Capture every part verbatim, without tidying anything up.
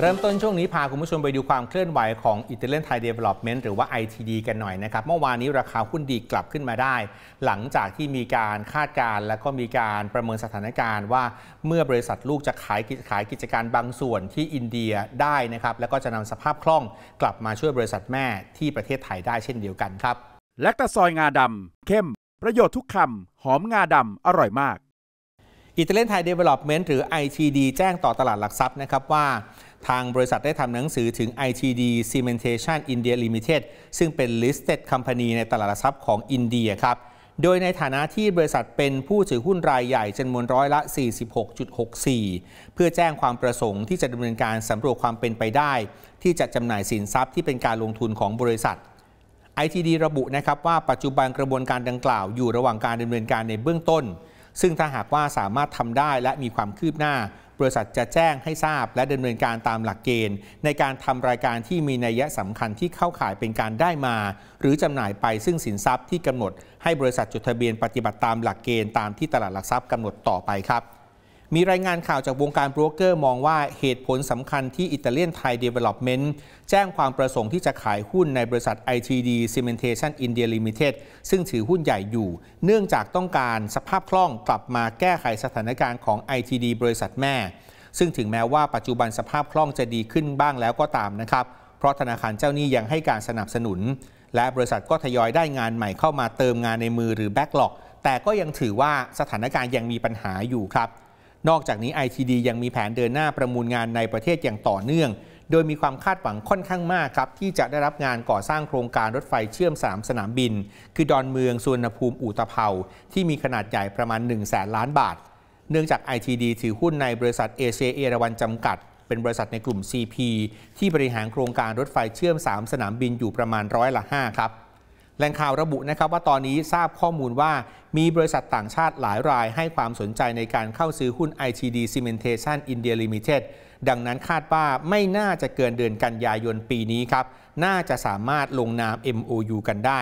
เริ่มต้นช่วงนี้พาคุณผู้ชมไปดูความเคลื่อนไหวของ Italian Thai Development หรือว่า ไอ ที ดี กันหน่อยนะครับเมื่อวานนี้ราคาหุ้นดีกลับขึ้นมาได้หลังจากที่มีการคาดการณ์และก็มีการประเมินสถานการณ์ว่าเมื่อบริษัทลูกจะขายขายกิจการบางส่วนที่อินเดียได้นะครับแล้วก็จะนำสภาพคล่องกลับมาช่วยบริษัทแม่ที่ประเทศไทยได้เช่นเดียวกันครับแลคตาซอยงาดำเข้มประโยชน์ทุกคำหอมงาดำอร่อยมากItalian Thai Development หรือ ไอ ที ดี แจ้งต่อตลาดหลักทรัพย์นะครับว่าทางบริษัทได้ทำหนังสือถึง ไอ ที ดี Cementation India Limited ซึ่งเป็น listed company ในตลาดหลักทรัพย์ของอินเดียครับโดยในฐานะที่บริษัทเป็นผู้ถือหุ้นรายใหญ่จำนวนร้อยละ สี่สิบหกจุดหกสี่ เพื่อแจ้งความประสงค์ที่จะดำเนินการสำรวจความเป็นไปได้ที่จะจำหน่ายสินทรัพย์ที่เป็นการลงทุนของบริษัทไอ ที ดี ระบุนะครับว่าปัจจุบันกระบวนการดังกล่าวอยู่ระหว่างการดำเนินการในเบื้องต้นซึ่งถ้าหากว่าสามารถทำได้และมีความคืบหน้าบริษัทจะแจ้งให้ทราบและดำเนินการตามหลักเกณฑ์ในการทำรายการที่มีนัยสำคัญที่เข้าข่ายเป็นการได้มาหรือจำหน่ายไปซึ่งสินทรัพย์ที่กำหนดให้บริษัทจดทะเบียนปฏิบัติตามหลักเกณฑ์ตามที่ตลาดหลักทรัพย์กำหนดต่อไปครับมีรายงานข่าวจากวงการโบรกเกอร์มองว่าเหตุผลสำคัญที่ Italian Thai Development แจ้งความประสงค์ที่จะขายหุ้นในบริษัท ไอ ที ดี Cementation India Limited ซึ่งถือหุ้นใหญ่อยู่เนื่องจากต้องการสภาพคล่องกลับมาแก้ไขสถานการณ์ของ ไอ ที ดี บริษัทแม่ซึ่งถึงแม้ว่าปัจจุบันสภาพคล่องจะดีขึ้นบ้างแล้วก็ตามนะครับเพราะธนาคารเจ้าหนี้ยังให้การสนับสนุนและบริษัทก็ทยอยได้งานใหม่เข้ามาเติมงานในมือหรือ backlog แต่ก็ยังถือว่าสถานการณ์ยังมีปัญหาอยู่ครับนอกจากนี้ ไอ ที ดี ยังมีแผนเดินหน้าประมูลงานในประเทศอย่างต่อเนื่องโดยมีความคาดหวังค่อนข้างมากครับที่จะได้รับงานก่อสร้างโครงการรถไฟเชื่อมสามสนามบินคือดอนเมืองสุวรรณภูมิอู่ตะเภาที่มีขนาดใหญ่ประมาณหนึ่งแสนล้านบาทเนื่องจาก ไอ ที ดี ถือหุ้นในบริษัทเอเชียเอราวัณจำกัดเป็นบริษัทในกลุ่ม ซี พี ที่บริหารโครงการรถไฟเชื่อมสามสนามบินอยู่ประมาณร้อยละห้าครับแหล่งข่าวระบุนะครับว่าตอนนี้ทราบข้อมูลว่ามีบริษัทต่างชาติหลายรายให้ความสนใจในการเข้าซื้อหุ้น ไอ ที ดี Cementation India Limited ดังนั้นคาดว่าไม่น่าจะเกินเดือนกันยายนปีนี้ครับน่าจะสามารถลงนาม เอ็ม โอ ยู กันได้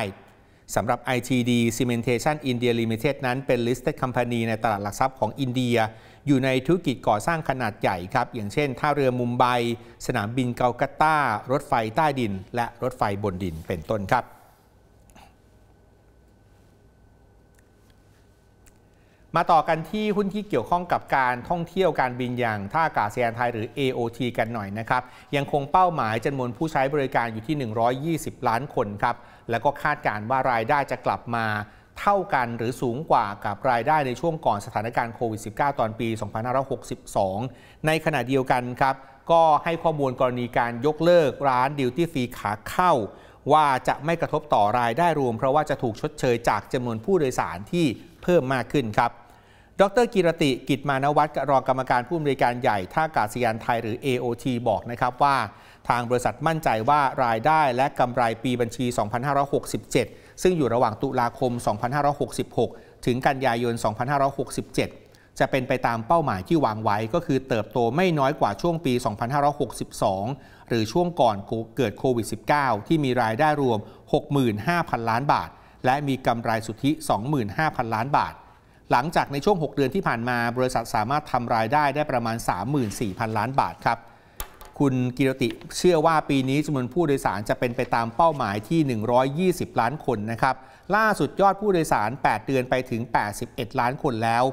สำหรับ ไอ ที ดี Cementation India Limited นั้นเป็น listed company ในตลาดหลักทรัพย์ของอินเดียอยู่ในธุรกิจก่อสร้างขนาดใหญ่ครับอย่างเช่นท่าเรือมุมไบสนามบินกัลกัตตารถไฟใต้ดินและรถไฟบนดินเป็นต้นครับมาต่อกันที่หุ้นที่เกี่ยวข้องกับการท่องเที่ยวการบินอย่างท่าอากาศยานไทยหรือ เอ โอ ที กันหน่อยนะครับยังคงเป้าหมายจำนวนผู้ใช้บริการอยู่ที่หนึ่งร้อยยี่สิบล้านคนครับแล้วก็คาดการณ์ว่ารายได้จะกลับมาเท่ากันหรือสูงกว่ากับรายได้ในช่วงก่อนสถานการณ์โควิด สิบเก้า ตอนปี สองพันห้าร้อยหกสิบสอง ในขณะเดียวกันครับก็ให้ข้อมูลกรณีการยกเลิกร้านดิวตี้ฟรีขาเข้าว่าจะไม่กระทบต่อรายได้รวมเพราะว่าจะถูกชดเชยจากจำนวนผู้โดยสารที่เพิ่มมากขึ้นครับดร.กิรติกิจมานวัฒน์รองกรรมการผู้อำนวยการใหญ่ท่าอากาศยานไทยหรือ เอ โอ ที บอกนะครับว่าทางบริษัทมั่นใจว่ารายได้และกำไรปีบัญชี สองพันห้าร้อยหกสิบเจ็ด ซึ่งอยู่ระหว่างตุลาคม สองพันห้าร้อยหกสิบหก ถึงกันยายน สองพันห้าร้อยหกสิบเจ็ด จะเป็นไปตามเป้าหมายที่วางไว้ก็คือเติบโตไม่น้อยกว่าช่วงปี สองพันห้าร้อยหกสิบสอง หรือช่วงก่อนเกิดโควิด สิบเก้า ที่มีรายได้รวม หกหมื่นห้าพันล้านบาทและมีกำไรสุทธิ สองหมื่นห้าพันล้านบาทหลังจากในช่วงหกเดือนที่ผ่านมาบริษัทสามารถทำรายได้ได้ประมาณ สามหมื่นสี่พันล้านบาทครับคุณกิรติเชื่อว่าปีนี้จำนวนผู้โดยสารจะเป็นไปตามเป้าหมายที่หนึ่งร้อยยี่สิบล้านคนนะครับล่าสุดยอดผู้โดยสารแปดเดือนไปถึงแปดสิบเอ็ดล้านคนแล้ว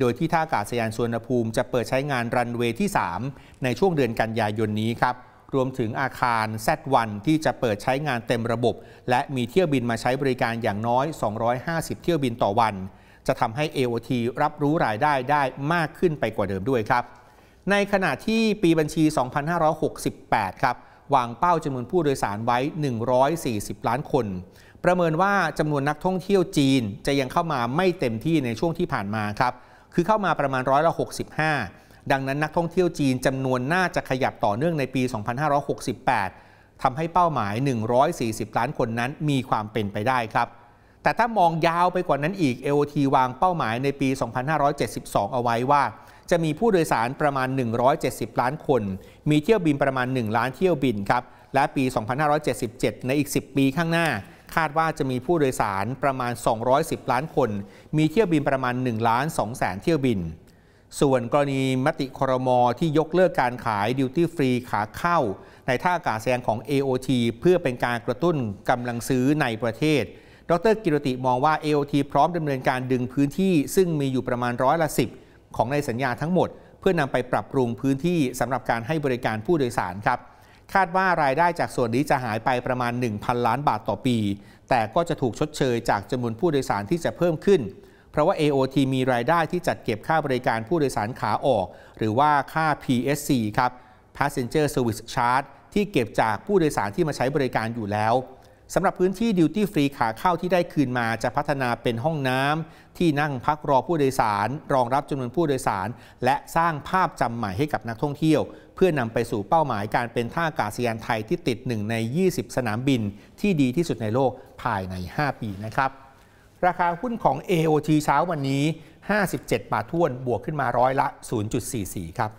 โดยที่ท่าอากาศยานสุวรรณภูมิจะเปิดใช้งานรันเวย์ที่สามในช่วงเดือนกันยายนนี้ครับรวมถึงอาคาร แซด วัน ที่จะเปิดใช้งานเต็มระบบและมีเที่ยวบินมาใช้บริการอย่างน้อยสองร้อยห้าสิบเที่ยวบินต่อวันจะทำให้ เอ โอ ที รับรู้รายได้ได้มากขึ้นไปกว่าเดิมด้วยครับในขณะที่ปีบัญชี สองพันห้าร้อยหกสิบแปด ครับวางเป้าจำนวนผู้โดยสารไว้หนึ่งร้อยสี่สิบล้านคนประเมินว่าจำนวนนักท่องเที่ยวจีนจะยังเข้ามาไม่เต็มที่ในช่วงที่ผ่านมาครับคือเข้ามาประมาณร้อยละหกสิบห้าดังนั้นนักท่องเที่ยวจีนจำนวนน่าจะขยับต่อเนื่องในปี สองพันห้าร้อยหกสิบแปด ทำให้เป้าหมาย หนึ่งร้อยสี่สิบล้านคนนั้นมีความเป็นไปได้ครับแต่ถ้ามองยาวไปกว่านั้นอีก เอ โอ ที วางเป้าหมายในปี สองพันห้าร้อยเจ็ดสิบสอง เอาไว้ว่าจะมีผู้โดยสารประมาณหนึ่งร้อยเจ็ดสิบล้านคนมีเที่ยวบินประมาณหนึ่งล้านเที่ยวบินครับและปี สองพันห้าร้อยเจ็ดสิบเจ็ด ในอีกสิบปีข้างหน้าคาดว่าจะมีผู้โดยสารประมาณสองร้อยสิบล้านคนมีเที่ยวบินประมาณ หนึ่งล้านสองแสนเที่ยวบิน ส่วนกรณีมติครม.ที่ยกเลิกการขายดิวตี้ฟรีขาเข้าในท่าอากาศยานของ เอ โอ ที เพื่อเป็นการกระตุ้นกำลังซื้อในประเทศดร.กิรติมองว่า เอ โอ ที พร้อมดำเนินการดึงพื้นที่ซึ่งมีอยู่ประมาณร้อยละสิบของในสัญญาทั้งหมดเพื่อนำไปปรับปรุงพื้นที่สำหรับการให้บริการผู้โดยสารครับคาดว่ารายได้จากส่วนนี้จะหายไปประมาณ หนึ่งพัน ล้านบาทต่อปีแต่ก็จะถูกชดเชยจากจำนวนผู้โดยสารที่จะเพิ่มขึ้นเพราะว่า เอ โอ ที มีรายได้ที่จัดเก็บค่าบริการผู้โดยสารขาออกหรือว่าค่า พี เอส ซี ครับ Passenger Service Charge ที่เก็บจากผู้โดยสารที่มาใช้บริการอยู่แล้วสำหรับพื้นที่ดิวตี้ฟรีขาเข้าที่ได้คืนมาจะพัฒนาเป็นห้องน้ำที่นั่งพักรอผู้โดยสารรองรับจำนวนผู้โดยสารและสร้างภาพจำใหม่ให้กับนักท่องเที่ยวเพื่อนำไปสู่เป้าหมายการเป็นท่าอากาศยานไทยที่ติดหนึ่งในยี่สิบสนามบินที่ดีที่สุดในโลกภายในห้าปีนะครับราคาหุ้นของ เอ โอ ที เช้าวันนี้ห้าสิบเจ็ดบาทถ้วนบวกขึ้นมาร้อยละ ศูนย์จุดสี่สี่ ครับ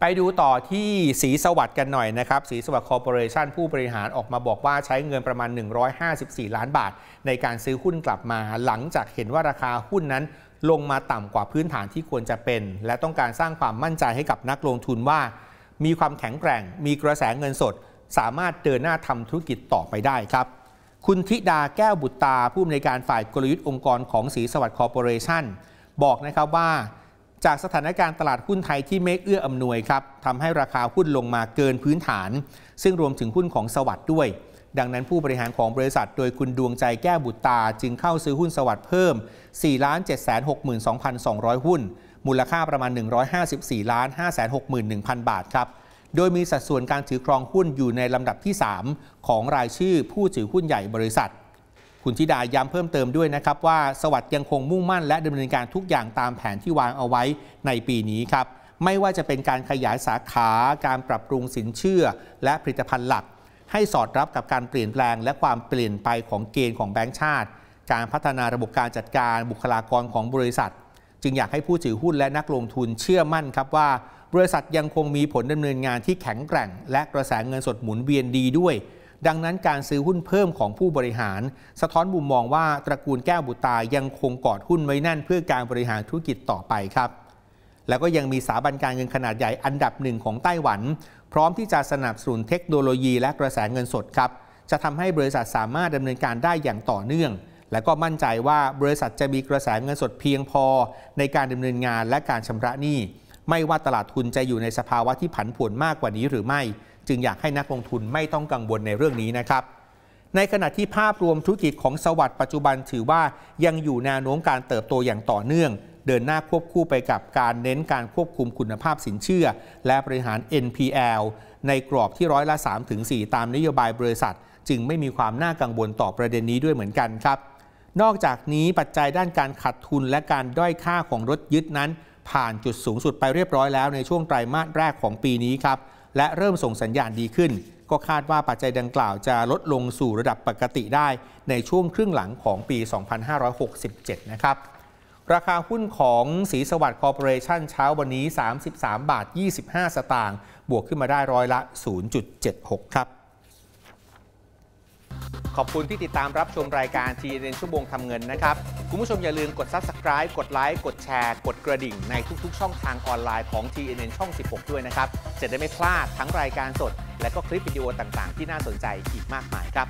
ไปดูต่อที่ศรีสวัสดิ์กันหน่อยนะครับศรีสวัสดิ์คอร์ปอเรชันผู้บริหารออกมาบอกว่าใช้เงินประมาณหนึ่งร้อยห้าสิบสี่ล้านบาทในการซื้อหุ้นกลับมาหลังจากเห็นว่าราคาหุ้นนั้นลงมาต่ำกว่าพื้นฐานที่ควรจะเป็นและต้องการสร้างความมั่นใจให้กับนักลงทุนว่ามีความแข็งแกร่งมีกระแสเงินสดสามารถเดินหน้าทำธุรกิจต่อไปได้ครับคุณธิดาแก้วบุตรตาผู้อำนวยการฝ่ายกลยุทธ์องค์กรของศรีสวัสดิ์คอร์ปอเรชั่นบอกนะครับว่าจากสถานการณ์ตลาดหุ้นไทยที่ไม่เอื้ออำนวยครับทำให้ราคาหุ้นลงมาเกินพื้นฐานซึ่งรวมถึงหุ้นของสวัสดิ์ด้วยดังนั้นผู้บริหารของบริษัทโดยคุณดวงใจแก้วบุตรตาจึงเข้าซื้อหุ้นสวัสดิ์เพิ่ม สี่ล้านเจ็ดแสนหกหมื่นสองพันสองร้อย หุ้นมูลค่าประมาณ หนึ่งร้อยห้าสิบสี่ล้านห้าแสนหกหมื่นหนึ่งพัน บาทครับโดยมีสัดส่วนการถือครองหุ้นอยู่ในลำดับที่สามของรายชื่อผู้ถือหุ้นใหญ่บริษัทคุณธิดาย้ำเพิ่มเติมด้วยนะครับว่าสวัสดิ์ยังคงมุ่งมั่นและดำเนินการทุกอย่างตามแผนที่วางเอาไว้ในปีนี้ครับไม่ว่าจะเป็นการขยายสาขาการปรับปรุงสินเชื่อและผลิตภัณฑ์หลักให้สอดรับกับการเปลี่ยนแปลงและความเปลี่ยนไปของเกณฑ์ของแบงก์ชาติการพัฒนาระบบการจัดการบุคลากรของบริษัทจึงอยากให้ผู้ถือหุ้นและนักลงทุนเชื่อมั่นครับว่าบริษัทยังคงมีผลดำเนินงานที่แข็งแกร่งและกระแสเงินสดหมุนเวียนดีด้วยดังนั้นการซื้อหุ้นเพิ่มของผู้บริหารสะท้อนมุมมองว่าตระกูลแก้วบุตายังคงกอดหุ้นไว้แน่นเพื่อการบริหารธุรกิจต่อไปครับแล้วก็ยังมีสถาบันการเงินขนาดใหญ่อันดับหนึ่งของไต้หวันพร้อมที่จะสนับสนุนเทคโนโลยีและกระแสเงินสดครับจะทำให้บริษัทสามารถดำเนินการได้อย่างต่อเนื่องและก็มั่นใจว่าบริษัทจะมีกระแสเงินสดเพียงพอในการดำเนินงานและการชำระหนี้ไม่ว่าตลาดทุนจะอยู่ในสภาวะที่ผันผวนมากกว่านี้หรือไม่จึงอยากให้นักลงทุนไม่ต้องกังวลในเรื่องนี้นะครับในขณะที่ภาพรวมธุรกิจของสวัสดิ์ปัจจุบันถือว่ายังอยู่แนวโน้มการเติบโตอย่างต่อเนื่องเดินหน้าควบคู่ไปกับการเน้นการควบคุมคุณภาพสินเชื่อและบริหาร เอ็น พี แอล ในกรอบที่ร้อยละ สามถึงสี่ ตามนโยบายบริษัทจึงไม่มีความน่ากังวลต่อประเด็นนี้ด้วยเหมือนกันครับนอกจากนี้ปัจจัยด้านการขาดทุนและการด้อยค่าของรถยึดนั้นผ่านจุดสูงสุดไปเรียบร้อยแล้วในช่วงไตรมาสแรกของปีนี้ครับและเริ่มส่งสัญญาณดีขึ้นก็คาดว่าปัจจัยดังกล่าวจะลดลงสู่ระดับปกติได้ในช่วงครึ่งหลังของปี สองพันห้าร้อยหกสิบเจ็ด นะครับราคาหุ้นของศรีสวัสดิ์คอร์ปอเรชั่นเช้าวันนี้ สามสิบสามบาทยี่สิบห้า สตางค์บวกขึ้นมาได้ร้อยละ ศูนย์จุดเจ็ดหก ครับขอบคุณที่ติดตามรับชมรายการ ที เอ็น เอ็น ชั่วโมงทำเงินนะครับคุณผู้ชมอย่าลืมกด Subscribe กดไลค์กดแชร์กดกระดิ่งในทุกๆช่องทางออนไลน์ของ ที เอ็น เอ็น ช่องสิบหกด้วยนะครับจะได้ไม่พลาดทั้งรายการสดและก็คลิปวิดีโอต่างๆที่น่าสนใจอีกมากมายครับ